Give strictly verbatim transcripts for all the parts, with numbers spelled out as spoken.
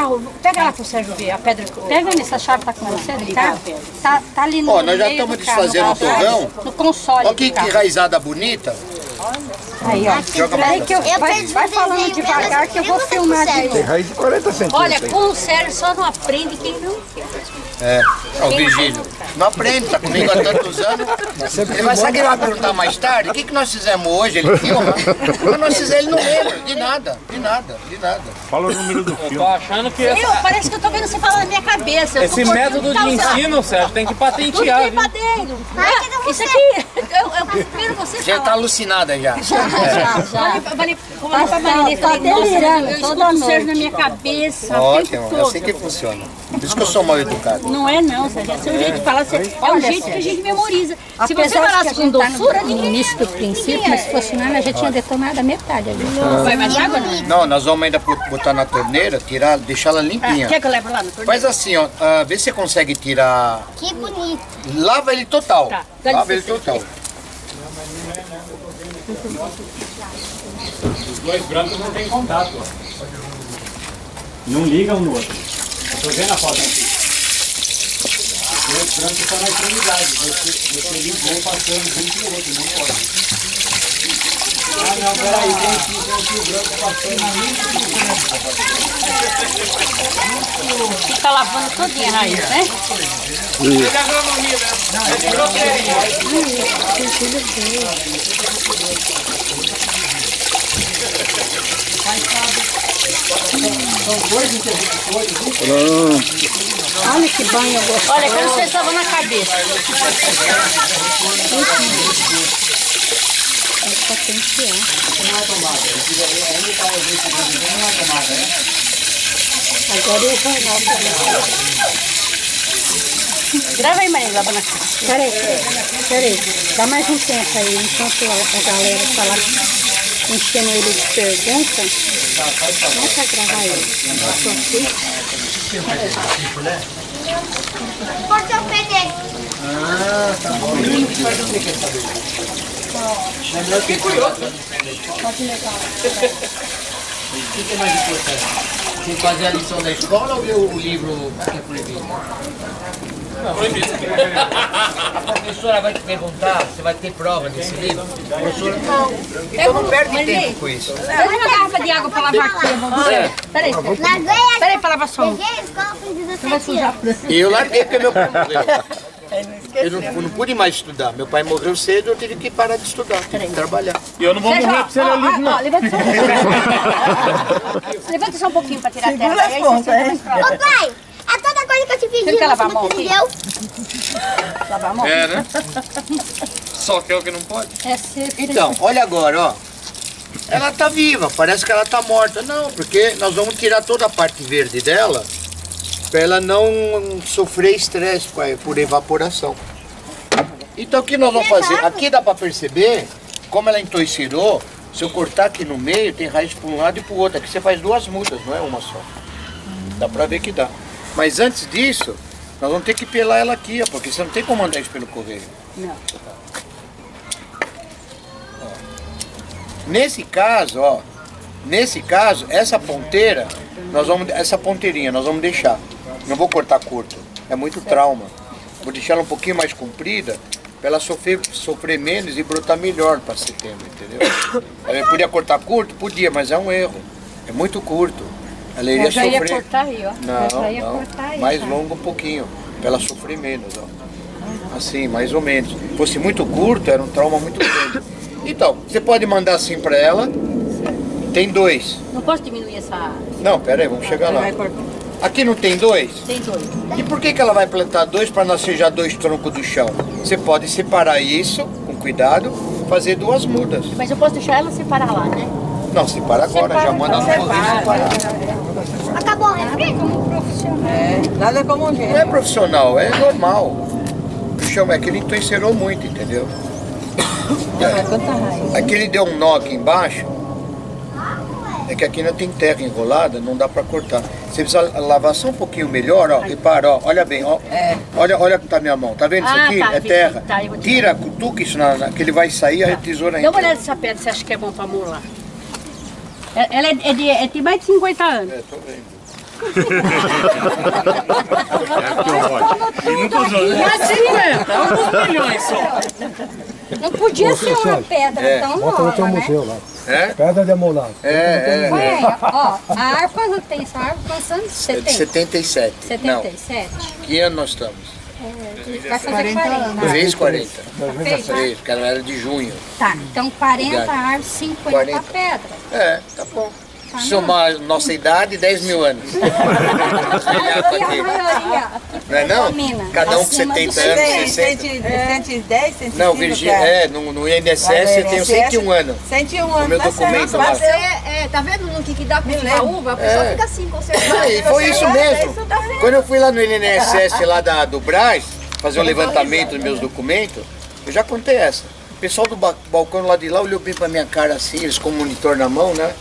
carro, pega lá pro Sérgio ver a pedra. Pega ali, essa chave tá com você ali, tá? Tá, tá ali no. Ó, nós já estamos desfazendo o torrão. No console. Olha que, que raizada bonita. Aí, ó. Joga aí que eu, eu vai, vai falando devagar que eu vou filmar de novo. Tem raiz de quarenta centímetros. Olha, com o Sérgio só não aprende quem não quer. É, ó, o Virgílio. Não aprende, tá comigo há tantos anos. Ele vai saber lá perguntar mais tarde. O que, que nós fizemos hoje? Ele filma. Mas nós fizemos, ele não lembra. De nada, de nada, de nada. Fala o número do filme. Eu tô achando que... Essa... Eu, parece que eu tô vendo você falar na minha cabeça. Eu esse método de ensino, Sérgio, tem que patentear. Tudo tripadeiro. Ah, isso aqui... Eu, eu primeiro você já falar. Tá alucinada já. Já, já, já. Falei, falei pra Marília, tá delirando. Eu escuto o Sérgio na minha cabeça. Ótimo, eu sei que funciona. Por isso que eu sou mal educado. Não é não, Sérgio. É seu jeito de falar. É o jeito que a gente memoriza. Se você falasse com doçura, no início do princípio, mas se fosse nada, a gente tinha detonado a metade ali. Vai mais água, não? Não, nós vamos ainda botar na torneira, tirar, deixar ela limpinha. Quer que eu levo lá na torneira? Faz assim, ó. Vê se você consegue tirar. Que bonito. Lava ele total. Lava ele total. Os dois brancos não tem contato, ó. Não ligam um no outro. Estou vendo a foto aqui. Os dois brancos estão na extremidade. Você, você ligou passando junto no outro, não pode. Ah não, peraí, tem aqui, tem aqui o branco passando muito. Fica lavando todinha a raiz, né? É da agronomia, né? É de groteria. São dois interruptores. Olha que banho gostoso. Olha, quando você estava na cabeça. Essa tem que é. Não é tomada. Não é tomada, né? Agora eu vou lá. Grava aí, Marília, lá na casa. Peraí, peraí. Dá mais um tempo aí, enquanto a galera falar, enchendo ele de perguntas. Não quer gravar ele. Corta o pé dele. Ah, tá bom. Eu fiquei curioso. Pode levar. O que é mais importante? Você fazer a lição da escola ou ler o livro que é proibido? Não, proibido. A professora vai te perguntar se vai ter prova nesse livro? A professora não. Então não perde tempo com isso. Pega uma garrafa de água para lavar aqui. Peraí, peraí para lavar só um. Não vai sujar. Eu larguei porque meu pai morreu. Eu não, eu não pude mais estudar. Meu pai morreu cedo, eu tive que parar de estudar, tive que trabalhar. E eu não vou morrer para você ler livro, não. Levanta só um pouquinho. Levanta só um pouquinho para tirar a terra. Ô pai! A toda coisa que eu te pedi, você, você lavar não me deu. Lavar a mão? É, né? Só que é o que não pode. É sempre. Então, olha agora, ó. Ela tá viva, parece que ela tá morta. Não, porque nós vamos tirar toda a parte verde dela para ela não sofrer estresse por evaporação. Então, o que nós vamos fazer? Aqui dá para perceber, como ela entoicerou, se eu cortar aqui no meio, tem raiz para um lado e para o outro. Aqui você faz duas mudas, não é uma só. Dá para ver que dá. Mas antes disso, nós vamos ter que pelar ela aqui, ó, porque você não tem como mandar isso pelo correio. Não. Nesse caso, ó, nesse caso, essa ponteira, nós vamos, essa ponteirinha nós vamos deixar. Não vou cortar curto, é muito trauma. Vou deixar ela um pouquinho mais comprida, para ela sofrer, sofrer menos e brotar melhor para setembro, entendeu? Eu podia cortar curto? Podia, mas é um erro. É muito curto. Ela iria já sofrer. Ia cortar aí, ó. Não, já ia não. Cortar aí, mais tá. Longo um pouquinho, para ela sofrer menos, ó. Assim, mais ou menos. Se fosse muito curto, era um trauma muito grande. Então, você pode mandar assim para ela. Tem dois. Não posso diminuir essa... Não, pera aí, vamos chegar lá. Aqui não tem dois? Tem dois. E por que que ela vai plantar dois para nascer já dois troncos do chão? Você pode separar isso, com cuidado, fazer duas mudas. Mas eu posso deixar ela separar lá, né? Não, separa agora, separa, já manda no correio. Acabou, é como profissional. É, nada como um jeito. Não é profissional, é normal. O chão é que ele entoicerou muito, entendeu? É. Aqui ele deu um nó aqui embaixo. É que aqui ainda tem terra enrolada, não dá pra cortar. Você precisa lavar só um pouquinho melhor, ó. Repara, ó, olha bem, ó. Olha, olha que tá minha mão, tá vendo isso aqui? É terra. Tira, cutuca isso, na, na, que ele vai sair, a tesoura ainda. Dá uma olhada nessa pedra, você acha que é bom pra molar? Ela é de, é de mais de cinquenta anos. É, tô vendo. É que eu rodo. E não podia. E assim, milhões só. Não podia ser uma pedra é. tão nova, bota né? Museu lá. É? Pedra de amolado. É, é. Olha aí, ó, a harpa não tem, essa harpa passando de setenta. setenta e sete. setenta e sete. Não. Que ano nós estamos? Vai fazer quarenta. três, quarenta. três, porque ela era de junho. Tá, então quarenta árvores, cinquenta pedras. É, tá bom. Tá. Somar nossa idade, dez mil anos. Não é não? Cada um com setenta anos, sessenta. cento e dez, cento e cinco. Não, Virgílio, é, no, no I N S S eu tenho cento e um anos. cento e um anos. O meu documento lá. Tá vendo no que, que dá pra tirar uva? A pessoa é. fica assim, conservando. É, foi isso mesmo. É, tá. Quando eu fui lá no I N S S, lá da, do Brás, fazer um levantamento dos meus documentos, eu já contei essa. O pessoal do ba balcão lá de lá olhou bem pra minha cara assim, eles com o monitor na mão, né?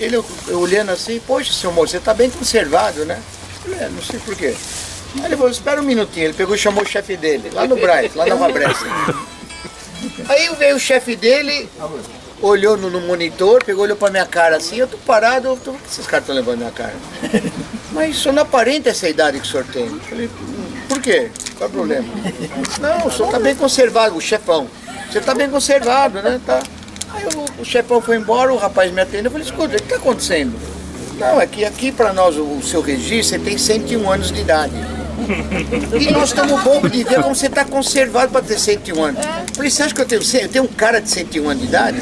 Ele eu, eu olhando assim, poxa, seu moço, você tá bem conservado, né? Eu falei, é, não sei por quê. Aí ele falou, espera um minutinho. Ele pegou e chamou o chefe dele, lá no Brás, lá na Nova Brás. Aí veio o chefe dele... Olhou no, no monitor, pegou, olhou pra minha cara assim, eu tô parado, eu tô... por que esses caras estão levando minha cara? Mas o senhor não aparenta essa idade que o senhor tem. Eu falei, por quê? Qual é o problema? Não, o senhor tá bem conservado, o chefão. Você tá bem conservado, né? Tá. Aí o, o chefão foi embora, o rapaz me atendeu, eu falei, escuta, o que tá acontecendo? Não, é que aqui pra nós, o, o seu registro, você tem cento e um anos de idade. E nós estamos bobos de ver como você está conservado para ter cento e um anos. Por isso, você acha que eu tenho, eu tenho um cara de cento e um anos de idade?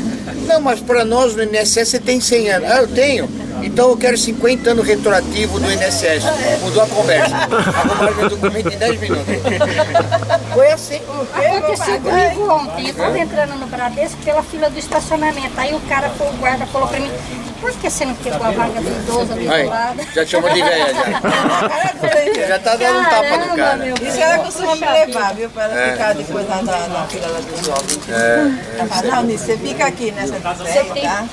Não, mas para nós no I N S S você tem cem anos. Ah, eu tenho. Então eu quero cinquenta anos retroativo do I N S S. Mudou a conversa. Arrumaram meu documento em dez minutos. Foi assim. Aconteceu comigo ontem. Eu estava entrando no Bradesco pela fila do estacionamento. Aí o cara, o guarda, falou para mim, por que você não pegou a vaga do idoso ali do lado? Já te chamou de velha, já. Já tá dando um tapa no cara. Isso ela costuma me levar, viu? Para ela ficar depois na, na, na fila lá dos jovens. É. Ela fala, não, Nisso, você fica aqui nessa casa, tá?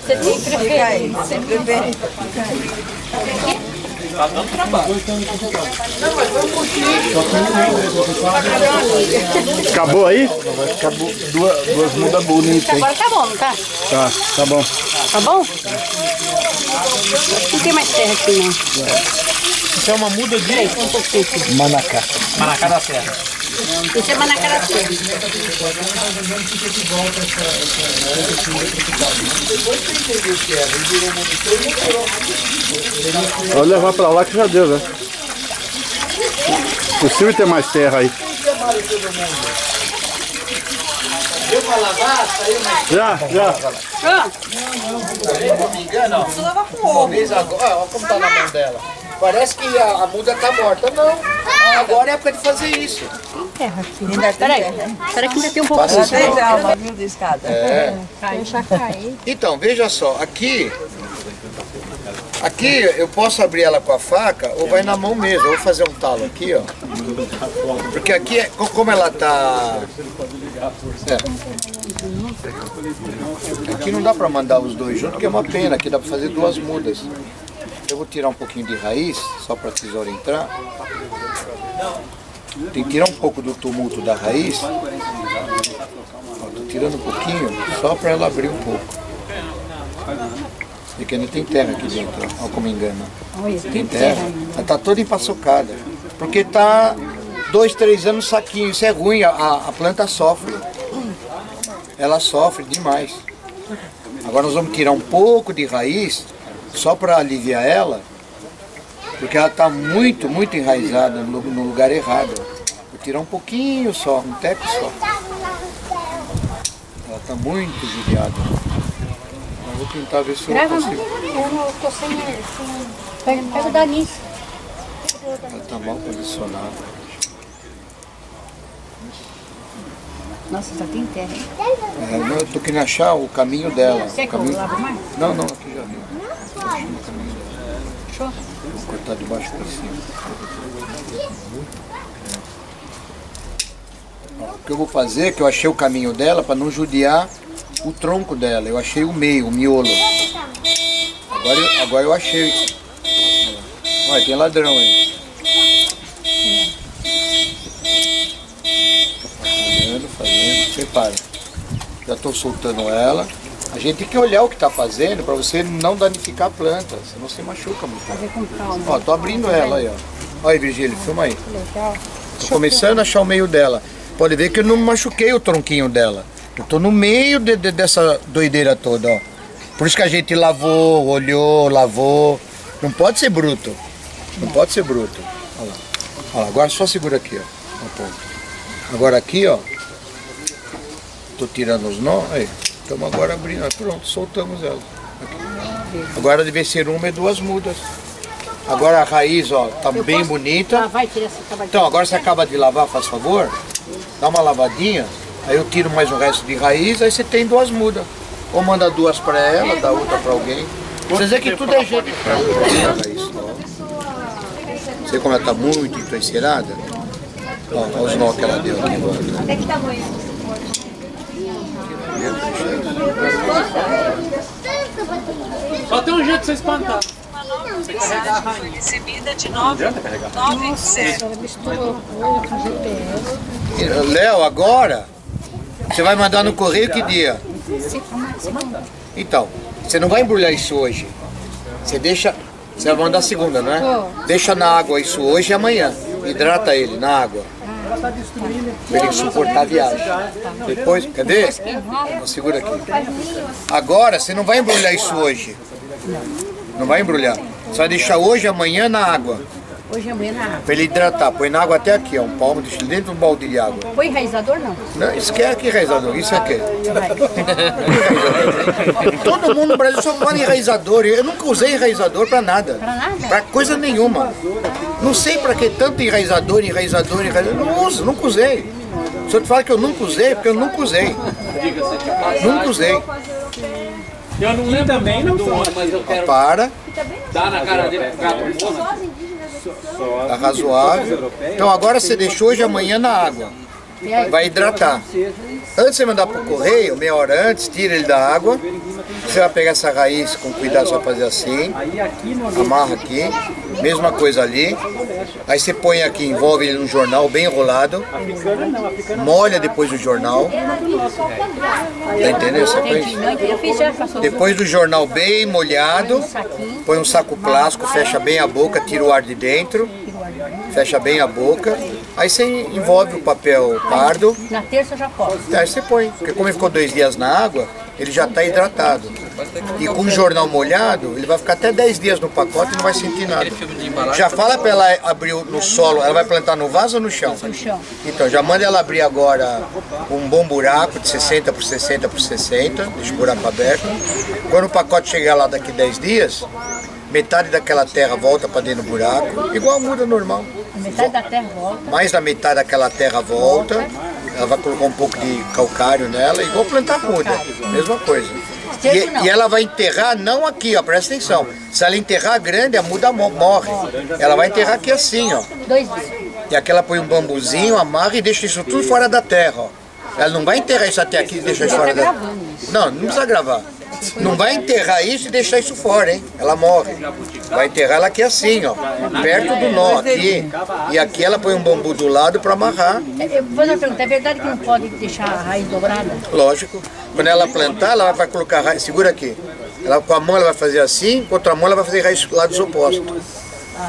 Você tem que ficar aí, você prefere. Tá dando trabalho. Não, mas vamos curtir. Acabou aí? Acabou. Duas, duas mudas bonitas aí. Agora tá bom, não tá? Tá, tá bom. Tá bom? Não tem mais terra aqui, não. Isso é uma muda de... Peraí, um pouquinho. Manacá. Manacá da Serra. Isso é Manacá da Serra. Vou levar pra lá que já deu, né? Possível ter mais terra aí. Deu pra lavar? Saiu mais. Já, já. Ah. Não me engano, ó. Você lava com ovo. Olha como tá na mão dela. Parece que a, a muda tá morta. Não. Agora é época de fazer isso. Tem terra aqui. Ainda tem terra. Espera que ainda tem um pouco de terra. De escada. É. Deixa cair. Então, veja só. Aqui... Aqui eu posso abrir ela com a faca ou vai na mão mesmo. Eu vou fazer um talo aqui, ó. Porque aqui, é, como ela tá... É. Aqui não dá pra mandar os dois juntos, porque é uma pena. Aqui dá pra fazer duas mudas. Eu vou tirar um pouquinho de raiz, só pra tesoura entrar. Tem que tirar um pouco do tumulto da raiz. Ó, tô tirando um pouquinho, só pra ela abrir um pouco. Porque ainda tem terra aqui dentro, olha como engana. Tem terra. Ela está toda empaçocada. Porque está dois, três anos saquinho. Isso é ruim, a, a planta sofre. Ela sofre demais. Agora nós vamos tirar um pouco de raiz, só para aliviar ela. Porque ela está muito, muito enraizada no, no lugar errado. Vou tirar um pouquinho só, um teco só. Ela está muito judiada. Vou tentar ver se eu consigo. Eu tô sem... Pega, pega o Danis. Ela tá mal posicionada. Nossa, só tem terra. É, eu tô querendo achar o caminho dela. Você quer que eu lavo mais? Não, não, aqui já deu. Show. Vou cortar de baixo pra cima. O que eu vou fazer é que eu achei o caminho dela para não judiar o tronco dela. Eu achei o meio, o miolo. Agora eu, agora eu achei. Olha, tem ladrão aí. Fazendo, fazendo, prepara. Já estou soltando ela. A gente tem que olhar o que está fazendo para você não danificar a planta, senão você machuca muito. Fazer com calma. Ó, tô abrindo ela aí, ó. Olha aí, Virgílio, filma aí. Legal. Tô começando a achar o meio dela. Pode ver que eu não machuquei o tronquinho dela. Eu tô no meio de, de, dessa doideira toda, ó. Por isso que a gente lavou, olhou, lavou. Não pode ser bruto. Não, não. pode ser bruto. Olha lá. Olha lá. Agora só segura aqui, ó. Agora aqui, ó. Tô tirando os nós. Aí. Estamos agora abrindo. Pronto, soltamos ela. Aqui. Agora deve ser uma e duas mudas. Agora a raiz, ó, tá eu bem bonita. Lavar e tirar essa acaba de então, agora você acaba de lavar, faz favor. Dá uma lavadinha. Aí eu tiro mais o resto de raiz. Aí você tem duas mudas. Ou manda duas para ela, dá outra para alguém. Vocês veem que tudo é jeito. Você como ela tá muito entorcerada. Olha os nó que ela deu aqui agora. Até que tamanho? Só tem um jeito de você espantar. Uma nova mensagem foi recebida de nove nove sete. Léo, agora? Você vai mandar no correio que dia? Então, você não vai embrulhar isso hoje. Você deixa. Você vai mandar segunda, não é? Deixa na água isso hoje e amanhã. Hidrata ele na água. Pra ele suportar a viagem. Depois, cadê? Segura aqui. Agora, você não vai embrulhar isso hoje. Não vai embrulhar. Você vai deixar hoje e amanhã na água. Hoje amanhã na água. Pra ele hidratar, põe na água até aqui, ó, um palmo, deixa dentro do balde de água. Põe enraizador não? Não, isso aqui é aqui, enraizador, isso aqui. Todo mundo no Brasil só fala enraizador, eu nunca usei enraizador pra nada. Pra nada? Pra coisa nenhuma. Não sei pra que tanto enraizador, enraizador, enraizador, não uso, nunca usei. Se eu te falar que eu nunca usei, porque eu nunca usei. Nunca usei. Eu não lembro também do nome, mas eu quero... Para. Dá na cara dele, gato. Tá razoável. Então agora você deixou hoje amanhã na água. Vai hidratar. Antes de você mandar pro correio, meia hora antes, tira ele da água. Você vai pegar essa raiz com cuidado, só fazer assim. Amarra aqui. Mesma coisa ali. Aí você põe aqui, envolve ele num jornal bem enrolado. Molha depois do jornal. Tá entendendo? Você põe... Depois do jornal bem molhado, põe um saco plástico, fecha bem a boca, tira o ar de dentro. Fecha bem a boca. Aí você envolve o papel pardo. Na terça já posso. Aí você põe. Porque como ele ficou dois dias na água, ele já está hidratado. E com o jornal molhado, ele vai ficar até dez dias no pacote e não vai sentir nada. Já fala para ela abrir no solo, ela vai plantar no vaso ou no chão? No chão. Então, já manda ela abrir agora um bom buraco de sessenta por sessenta por sessenta, deixa o buraco aberto. Quando o pacote chegar lá daqui dez dias, metade daquela terra volta para dentro do buraco, igual a muda normal. Metade da terra volta. Mais da metade daquela terra volta. Ela vai colocar um pouco de calcário nela, igual plantar muda, mesma coisa. E, e ela vai enterrar, não aqui, ó, presta atenção. Se ela enterrar grande, a muda morre. Ela vai enterrar aqui assim, ó. E aqui ela põe um bambuzinho, amarra e deixa isso tudo fora da terra, ó. Ela não vai enterrar isso até aqui e deixar isso fora da terra. Não, não precisa gravar. Não vai enterrar isso e deixar isso fora, hein? Ela morre. Vai enterrar ela aqui assim, ó. Perto do nó, aqui. E aqui ela põe um bambu do lado para amarrar. Eu vou fazer uma pergunta, é verdade que não pode deixar a raiz dobrada? Lógico. Quando ela plantar, ela vai colocar a raiz, segura aqui. Ela, com a mão ela vai fazer assim, com a outra mão ela vai fazer raiz lados opostos.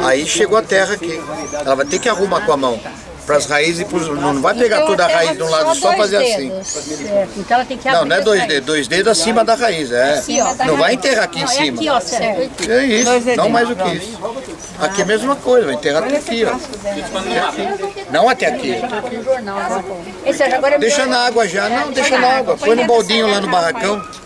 Aí chegou a terra aqui. Ela vai ter que arrumar com a mão. Para as raízes e pros... não vai pegar então, toda a raiz de um lado só, só fazer dedos. Assim. Certo. Então ela tem que abrir. Não, não é dois dedos, dois dedos acima da raiz, é. Assim, não vai enterrar aqui não, em cima. É, aqui, ó, certo. É isso, não mais do que isso. Aqui é a mesma coisa, vai enterrar até aqui, ó. Não até aqui. Deixa na água já, não, deixa na água. Põe no baldinho lá no barracão.